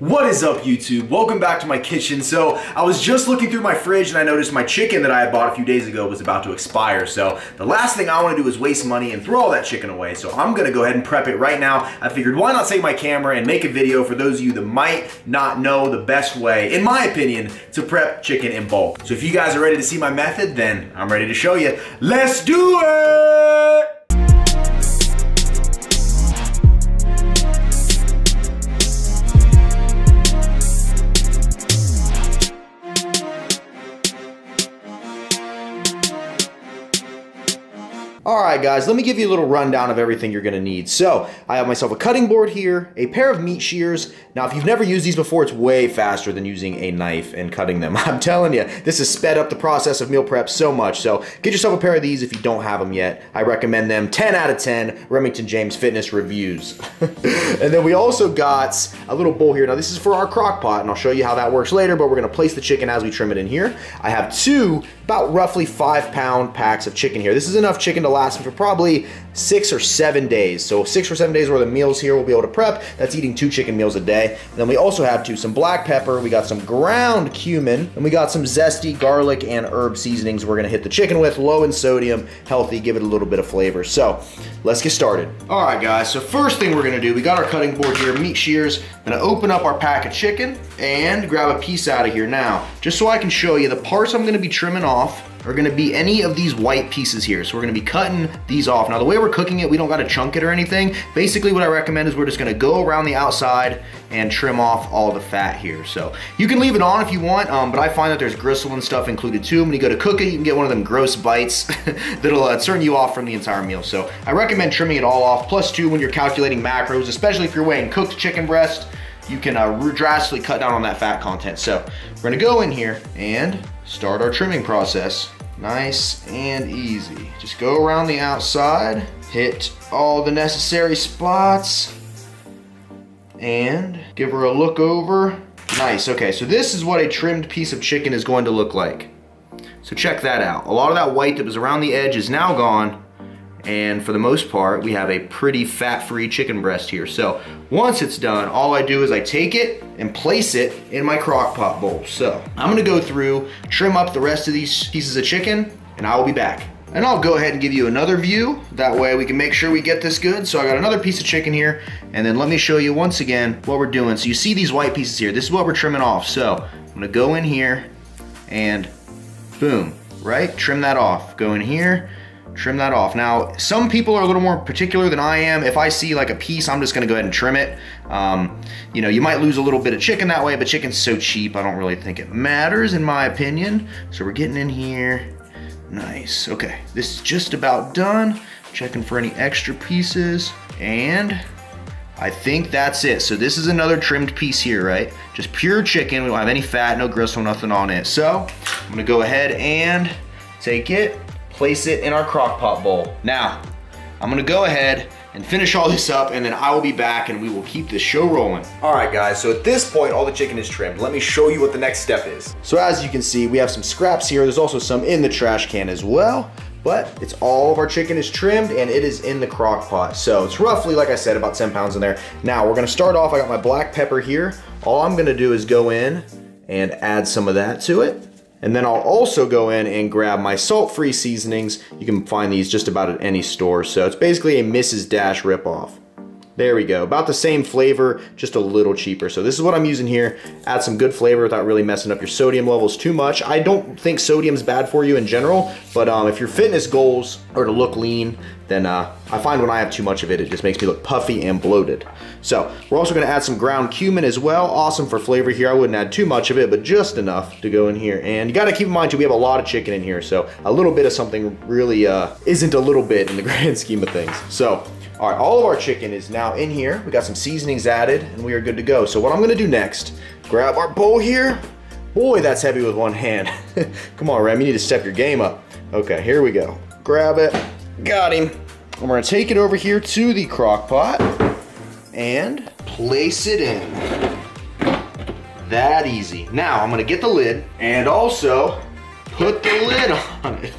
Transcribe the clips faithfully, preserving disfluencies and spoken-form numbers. What is up, YouTube? Welcome back to my kitchen. So I was just looking through my fridge and I noticed my chicken that I had bought a few days ago was about to expire. So the last thing I want to do is waste money and throw all that chicken away. So I'm going to go ahead and prep it right now. I figured, why not save my camera and make a video for those of you that might not know the best way, in my opinion, to prep chicken in bulk. So if you guys are ready to see my method, then I'm ready to show you. Let's do it! Alright guys, let me give you a little rundown of everything you're going to need. So, I have myself a cutting board here, a pair of meat shears. Now, if you've never used these before, it's way faster than using a knife and cutting them. I'm telling you, this has sped up the process of meal prep so much. So, get yourself a pair of these if you don't have them yet. I recommend them. ten out of ten Remington James Fitness reviews. And then we also got a little bowl here. Now, this is for our crock pot, and I'll show you how that works later, but we're going to place the chicken as we trim it in here. I have two, about roughly five pound packs of chicken here. This is enough chicken to last for probably six or seven days. So six or seven days worth of meals here we'll be able to prep. That's eating two chicken meals a day. And then we also have too some black pepper, we got some ground cumin, and we got some zesty garlic and herb seasonings we're gonna hit the chicken with, low in sodium, healthy, give it a little bit of flavor. So let's get started. All right guys, so first thing we're gonna do, we got our cutting board here, meat shears, gonna open up our pack of chicken and grab a piece out of here now. Just so I can show you, the parts I'm gonna be trimming off are gonna be any of these white pieces here. So we're gonna be cutting these off. Now the way we're cooking it, we don't gotta chunk it or anything. Basically what I recommend is we're just gonna go around the outside and trim off all the fat here. So you can leave it on if you want, um, but I find that there's gristle and stuff included too. When you go to cook it, you can get one of them gross bites that'll uh, turn you off from the entire meal. So I recommend trimming it all off. Plus two, when you're calculating macros, especially if you're weighing cooked chicken breast, you can uh, drastically cut down on that fat content. So we're gonna go in here and start our trimming process. Nice and easy. Just go around the outside, hit all the necessary spots, and give her a look over. Nice, okay, so this is what a trimmed piece of chicken is going to look like. So check that out. A lot of that white that was around the edge is now gone, and for the most part, we have a pretty fat-free chicken breast here. So once it's done, all I do is I take it and place it in my crock pot bowl. So I'm gonna go through, trim up the rest of these pieces of chicken, and I will be back. And I'll go ahead and give you another view. That way we can make sure we get this good. So I got another piece of chicken here, and then let me show you once again what we're doing. So you see these white pieces here. This is what we're trimming off. So I'm gonna go in here and boom, right? Trim that off, go in here, trim that off. Now, some people are a little more particular than I am. If I see like a piece, I'm just gonna go ahead and trim it. Um, you know, you might lose a little bit of chicken that way, but chicken's so cheap, I don't really think it matters in my opinion. So we're getting in here, nice. Okay, this is just about done. Checking for any extra pieces, and I think that's it. So this is another trimmed piece here, right? Just pure chicken, we don't have any fat, no gristle, nothing on it. So I'm gonna go ahead and take it, place it in our crock pot bowl. Now, I'm gonna go ahead and finish all this up, and then I will be back and we will keep this show rolling. All right guys, so at this point, all the chicken is trimmed. Let me show you what the next step is. So as you can see, we have some scraps here. There's also some in the trash can as well, but it's all of our chicken is trimmed and it is in the crock pot. So it's roughly, like I said, about ten pounds in there. Now we're gonna start off, I got my black pepper here. All I'm gonna do is go in and add some of that to it. And then I'll also go in and grab my salt-free seasonings. You can find these just about at any store. So it's basically a Missus Dash ripoff. There we go, about the same flavor, just a little cheaper. So this is what I'm using here. Add some good flavor without really messing up your sodium levels too much. I don't think sodium's bad for you in general, but um, if your fitness goals are to look lean, then uh, I find when I have too much of it, it just makes me look puffy and bloated. So we're also gonna add some ground cumin as well. Awesome for flavor here. I wouldn't add too much of it, but just enough to go in here. And you gotta keep in mind too, we have a lot of chicken in here, so a little bit of something really uh, isn't a little bit in the grand scheme of things. So. All right, all of our chicken is now in here. We got some seasonings added and we are good to go. So what I'm gonna do next, grab our bowl here. Boy, that's heavy with one hand. Come on, Ram, you need to step your game up. Okay, here we go. Grab it, got him. And we're gonna take it over here to the crock pot and place it in. That easy. Now I'm gonna get the lid and also put the lid on it.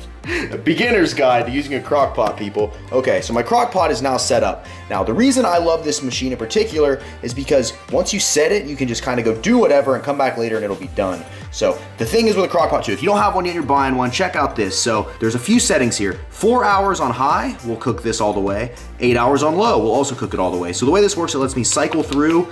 A beginner's guide to using a crock pot, people. Okay, so my crock pot is now set up. Now, the reason I love this machine in particular is because once you set it, you can just kind of go do whatever and come back later and it'll be done. So the thing is with a crock pot too, if you don't have one yet, you're buying one, check out this. So there's a few settings here. Four hours on high, we'll cook this all the way. Eight hours on low, we'll also cook it all the way. So the way this works, it lets me cycle through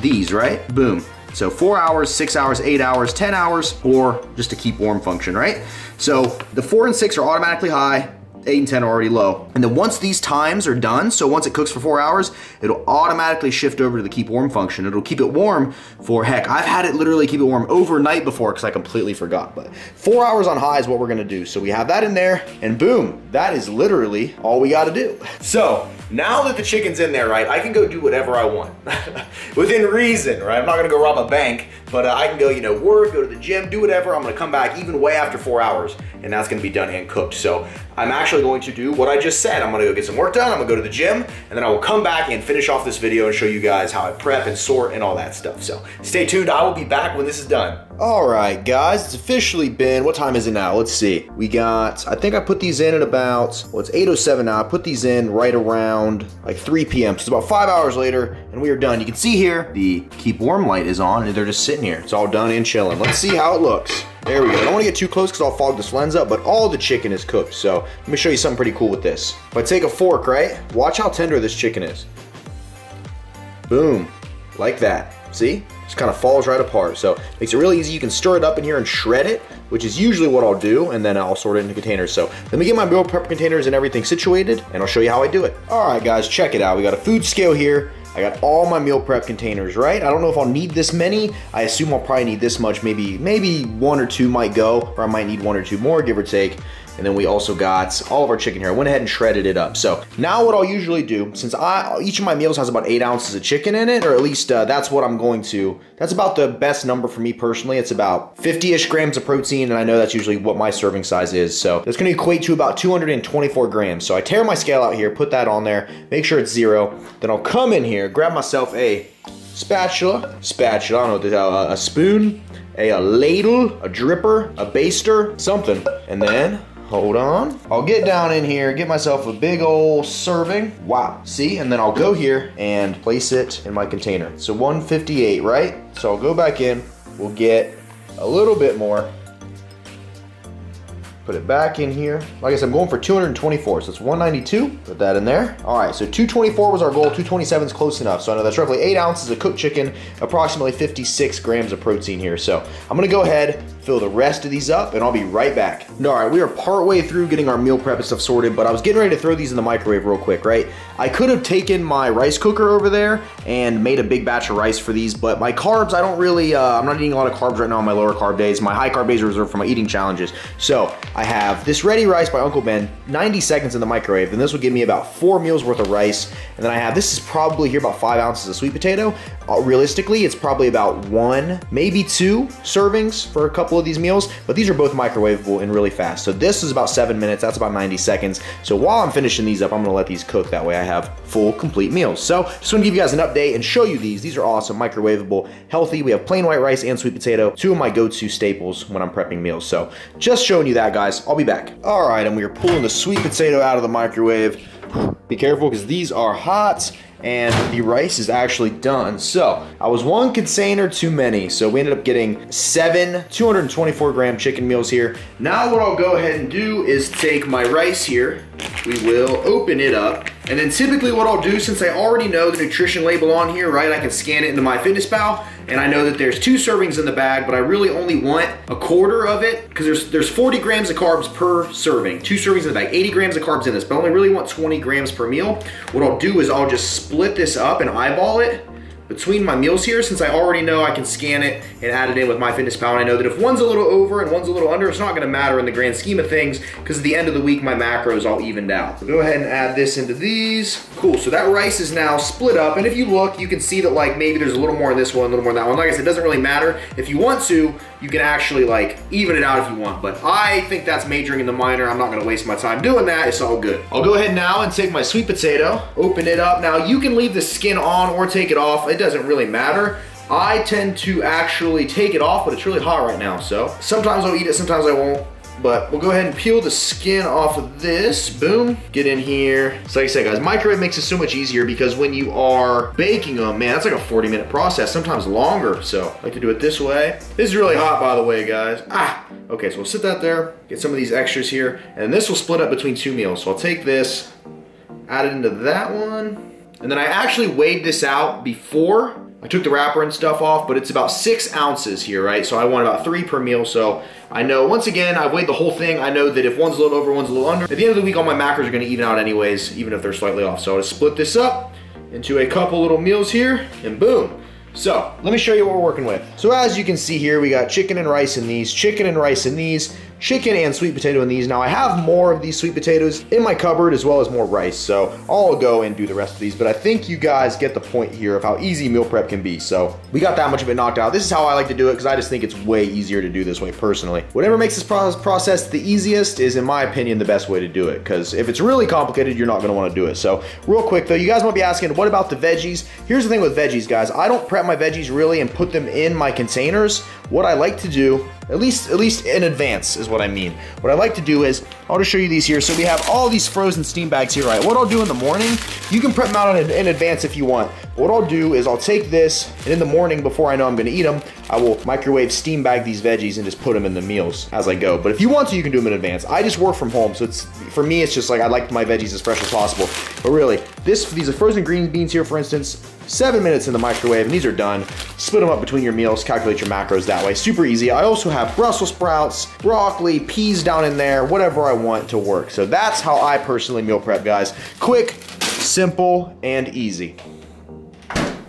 these, right? Boom. So four hours, six hours, eight hours, ten hours, or just to keep warm function, right? So the four and six are automatically high, eight and ten are already low. And then once these times are done, so once it cooks for four hours, it'll automatically shift over to the keep warm function. It'll keep it warm for, heck, I've had it literally keep it warm overnight before because I completely forgot. But four hours on high is what we're gonna do. So we have that in there and boom, that is literally all we gotta do. So now that the chicken's in there, right, I can go do whatever I want. Within reason, right? I'm not gonna go rob a bank, but uh, I can go, you know, work, go to the gym, do whatever. I'm gonna come back even way after four hours and that's gonna be done and cooked. So I'm actually going to do what I just said. I'm gonna go get some work done, I'm gonna go to the gym, and then I will come back and finish off this video and show you guys how I prep and sort and all that stuff. So stay tuned, I will be back when this is done. All right, guys, it's officially been, what time is it now? Let's see. We got, I think I put these in at about, well, it's eight oh seven now. I put these in right around like three P M So it's about five hours later and we are done. You can see here, the keep warm light is on and they're just sitting here. It's all done and chilling. Let's see how it looks. There we go. I don't want to get too close because I'll fog this lens up, but all the chicken is cooked. So let me show you something pretty cool with this. If I take a fork, right? Watch how tender this chicken is. Boom. Like that. See? Just kind of falls right apart. So makes it really easy. You can stir it up in here and shred it, which is usually what I'll do, and then I'll sort it into containers. So let me get my meal prep containers and everything situated, and I'll show you how I do it. All right, guys, check it out. We got a food scale here. I got all my meal prep containers, right? I don't know if I'll need this many. I assume I'll probably need this much. Maybe maybe one or two might go, or I might need one or two more, give or take. And then we also got all of our chicken here. I went ahead and shredded it up. So now what I'll usually do, since I each of my meals has about eight ounces of chicken in it, or at least uh, that's what I'm going to, that's about the best number for me personally. It's about fifty-ish grams of protein, and I know that's usually what my serving size is. So that's gonna equate to about two hundred twenty-four grams. So I tear my scale out here, put that on there, make sure it's zero. Then I'll come in here, grab myself a spatula, spatula, I don't know what this is, a spoon, a, a ladle, a dripper, a baster, something, and then, hold on. I'll get down in here, get myself a big old serving. Wow, see? And then I'll go here and place it in my container. So one fifty-eight, right? So I'll go back in, we'll get a little bit more. Put it back in here. Like I said, I'm going for two hundred twenty-four, so it's one ninety-two. Put that in there. All right, so two twenty-four was our goal, two twenty-seven is close enough. So I know that's roughly eight ounces of cooked chicken, approximately fifty-six grams of protein here. So I'm gonna go ahead, fill the rest of these up, and I'll be right back. All right, we are partway through getting our meal prep and stuff sorted, but I was getting ready to throw these in the microwave real quick, right? I could have taken my rice cooker over there and made a big batch of rice for these, but my carbs, I don't really, uh, I'm not eating a lot of carbs right now on my lower carb days. My high carb days are reserved for my eating challenges. So I have this ready rice by Uncle Ben, ninety seconds in the microwave, and this will give me about four meals worth of rice. And then I have, this is probably here about five ounces of sweet potato. Uh, realistically, it's probably about one, maybe two servings for a couple of these meals, but these are both microwavable and really fast. So this is about seven minutes, that's about ninety seconds. So while I'm finishing these up, I'm gonna let these cook. That way I have full, complete meals. So just wanna give you guys an update and show you these. These are awesome, microwavable, healthy. We have plain white rice and sweet potato, two of my go-to staples when I'm prepping meals. So just showing you that, guys. I'll be back. All right, and we are pulling the sweet potato out of the microwave. Be careful because these are hot and the rice is actually done. So I was one container too many. So we ended up getting seven two hundred twenty-four gram chicken meals here. Now what I'll go ahead and do is take my rice here. We will open it up. And then typically what I'll do, since I already know the nutrition label on here, right, I can scan it into MyFitnessPal, and I know that there's two servings in the bag, but I really only want a quarter of it, because there's there's forty grams of carbs per serving, two servings in the bag, eighty grams of carbs in this, but I only really want twenty grams per meal. What I'll do is I'll just split this up and eyeball it between my meals here, since I already know I can scan it and add it in with MyFitnessPal, and I know that if one's a little over and one's a little under, it's not gonna matter in the grand scheme of things, because at the end of the week, my macros all evened out. So go ahead and add this into these. Cool, so that rice is now split up, and if you look, you can see that like maybe there's a little more in this one, a little more in that one. Like I said, it doesn't really matter. If you want to, you can actually like even it out if you want, but I think that's majoring in the minor. I'm not gonna waste my time doing that, it's all good. I'll go ahead now and take my sweet potato, open it up. Now you can leave the skin on or take it off. It doesn't really matter. I tend to actually take it off, but it's really hot right now, so sometimes I'll eat it, sometimes I won't. But we'll go ahead and peel the skin off of this. Boom, get in here. So like I said, guys, microwave makes it so much easier because when you are baking them, man, that's like a forty minute process, sometimes longer. So I like to do it this way. This is really hot, by the way, guys. Ah, okay, so we'll sit that there, get some of these extras here, and this will split up between two meals. So I'll take this, add it into that one. And then I actually weighed this out before. I took the wrapper and stuff off, but it's about six ounces here, right? So I want about three per meal. So I know, once again, I've weighed the whole thing. I know that if one's a little over, one's a little under. At the end of the week, all my macros are gonna even out anyways, even if they're slightly off. So I'll just split this up into a couple little meals here, and boom. So let me show you what we're working with. So as you can see here, we got chicken and rice in these, chicken and rice in these, chicken and sweet potato in these. Now I have more of these sweet potatoes in my cupboard as well as more rice. So I'll go and do the rest of these, but I think you guys get the point here of how easy meal prep can be. So we got that much of it knocked out. This is how I like to do it because I just think it's way easier to do this way personally. Whatever makes this process the easiest is, in my opinion, the best way to do it, because if it's really complicated, you're not gonna wanna do it. So real quick though, you guys might be asking, what about the veggies? Here's the thing with veggies, guys. I don't prep my veggies really and put them in my containers. What I like to do, at least at least in advance is what I mean. What I like to do is, I'll just show you these here. So we have all these frozen steam bags here, right? What I'll do in the morning, you can prep them out in, in advance if you want. What I'll do is I'll take this, and in the morning before I know I'm gonna eat them, I will microwave steam bag these veggies and just put them in the meals as I go. But if you want to, you can do them in advance. I just work from home, so it's, for me, it's just like I like my veggies as fresh as possible. But really, this, these are frozen green beans here, for instance, seven minutes in the microwave, and these are done. Split them up between your meals, calculate your macros that way, super easy. I also have Brussels sprouts, broccoli, peas down in there, whatever I want to work. So that's how I personally meal prep, guys. Quick, simple, and easy.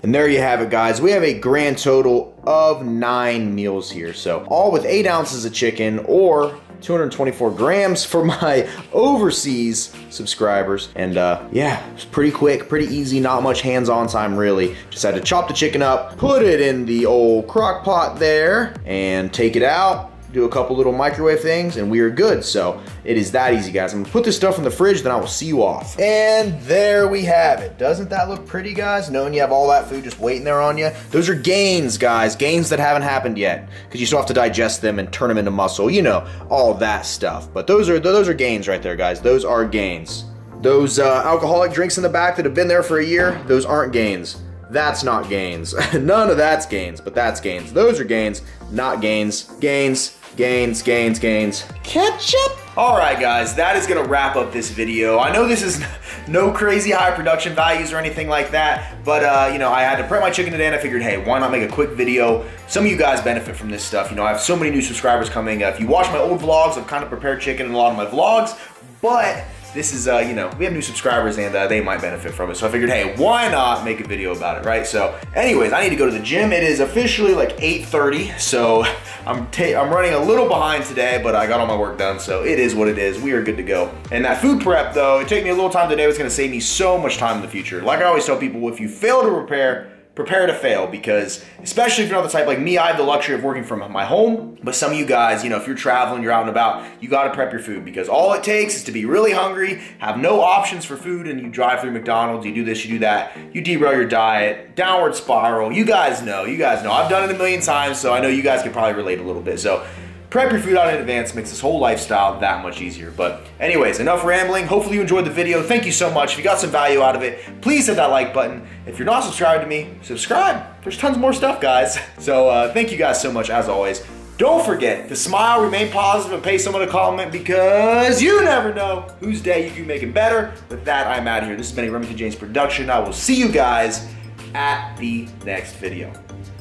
And there you have it, guys. We have a grand total of nine meals here. So all with eight ounces of chicken or two hundred twenty-four grams for my overseas subscribers. And uh, yeah, it's pretty quick, pretty easy, not much hands-on time really. Just had to chop the chicken up, put it in the old crock pot there, and take it out. Do a couple little microwave things, and we are good. So it is that easy, guys. I'm gonna put this stuff in the fridge, then I will see you off. And there we have it. Doesn't that look pretty, guys? Knowing you have all that food just waiting there on you. Those are gains, guys, gains that haven't happened yet, because you still have to digest them and turn them into muscle, you know, all that stuff. But those are, those are gains right there, guys. Those are gains. Those uh, alcoholic drinks in the back that have been there for a year, those aren't gains. That's not gains. None of that's gains, but that's gains. Those are gains, not gains. Gains. Gains, gains, gains. Ketchup? All right, guys, that is gonna wrap up this video. I know this is no crazy high production values or anything like that, but uh, you know, I had to prep my chicken today, and I figured, hey, why not make a quick video? Some of you guys benefit from this stuff. You know, I have so many new subscribers coming. Uh, if you watch my old vlogs, I've kind of prepared chicken in a lot of my vlogs, but this is, uh, you know, we have new subscribers, and uh, they might benefit from it. So I figured, hey, why not make a video about it, right? So anyways, I need to go to the gym. It is officially like eight thirty, so I'm, I'm running a little behind today, but I got all my work done, so it is what it is. We are good to go. And that food prep, though, it took me a little time today. It's gonna save me so much time in the future. Like I always tell people, if you fail to prepare, prepare to fail, because especially if you're not the type like me, I have the luxury of working from my home, but some of you guys, you know, if you're traveling, you're out and about, you gotta prep your food, because all it takes is to be really hungry, have no options for food, and you drive through McDonald's, you do this, you do that, you derail your diet, downward spiral. You guys know, you guys know. I've done it a million times, so I know you guys can probably relate a little bit. So prep your food out in advance makes this whole lifestyle that much easier. But anyways, enough rambling. Hopefully you enjoyed the video. Thank you so much. If you got some value out of it, please hit that like button. If you're not subscribed to me, subscribe. There's tons more stuff, guys. So uh, thank you guys so much, as always. Don't forget to smile, remain positive, and pay someone a compliment, because you never know whose day you can make it better. With that, I'm out of here. This has been a Remington James production. I will see you guys at the next video.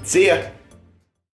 See ya.